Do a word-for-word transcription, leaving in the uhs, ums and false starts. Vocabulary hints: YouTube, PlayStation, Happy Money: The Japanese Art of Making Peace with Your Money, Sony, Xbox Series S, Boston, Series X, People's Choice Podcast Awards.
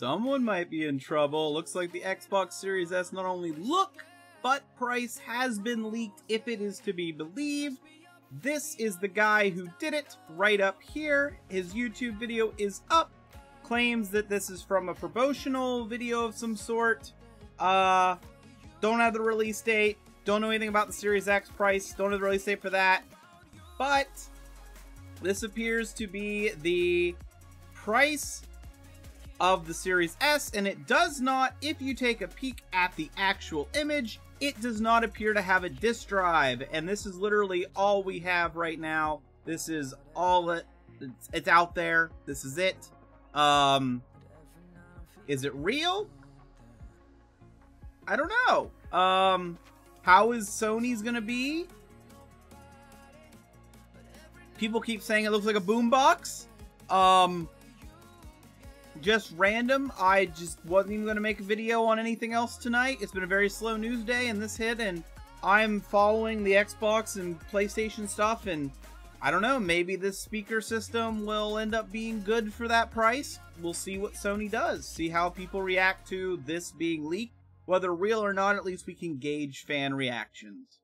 Someone might be in trouble. Looks like the Xbox Series S not only look, but price has been leaked if it is to be believed. This is the guy who did it right up here. His YouTube video is up. Claims that this is from a promotional video of some sort. Uh, don't have the release date. Don't know anything about the Series X price. Don't have the release date for that. But this appears to be the price of the Series S, and it does not, if you take a peek at the actual image, it does not appear to have a disk drive, and this is literally all we have right now. This is all that it's, it's out there. This is it. Um, is it real? I don't know. Um, how is Sony's gonna be? People keep saying it looks like a boombox. Um, just random. I just wasn't even going to make a video on anything else tonight. It's been a very slow news day and this hit, and I'm following the Xbox and PlayStation stuff, and I don't know, maybe this speaker system will end up being good for that price. We'll see what Sony does, see how people react to this being leaked. Whether real or not, at least we can gauge fan reactions.